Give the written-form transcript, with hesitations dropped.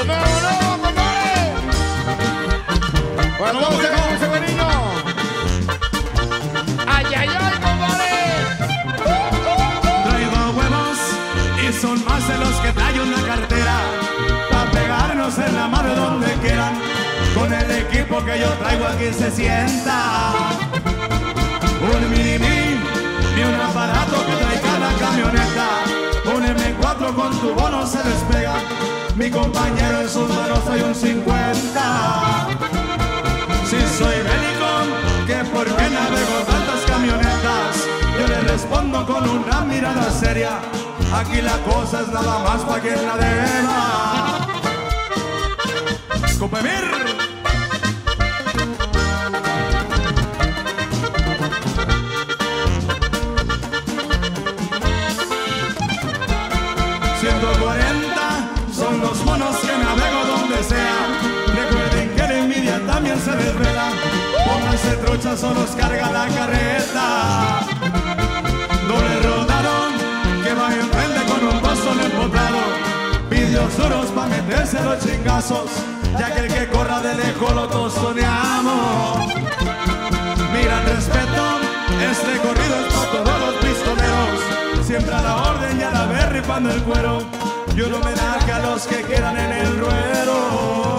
¡Nos vemos, no, compadre! Cuando vamos a comer un severino. ¡Ay, ay, ay, compadre! Traigo huevos y son más de los que trae una cartera, para pegarnos en la mano donde quieran. Con el equipo que yo traigo aquí se sienta un mini-min y un aparato que trae cada camioneta. Un M4 con tu bono se despega. Mi compañero en sus manos hay un 50. Si soy bélico, que por qué navego tantas camionetas. Yo le respondo con una mirada seria. Aquí la cosa es nada más para quien la deba. ¡Escupemir! Se desvela, pónganse truchas, solo los carga la carreta. No le rodaron, que va enfrente con un bastón empotado. Vídeos duros pa' meterse los chingazos, ya que el que corra de lejos lo tostoneamos. Mira, respeto, este corrido es para todos los pistoleros. Siempre a la orden y a la ver ripando el cuero, y un homenaje a los que quedan en el ruedo.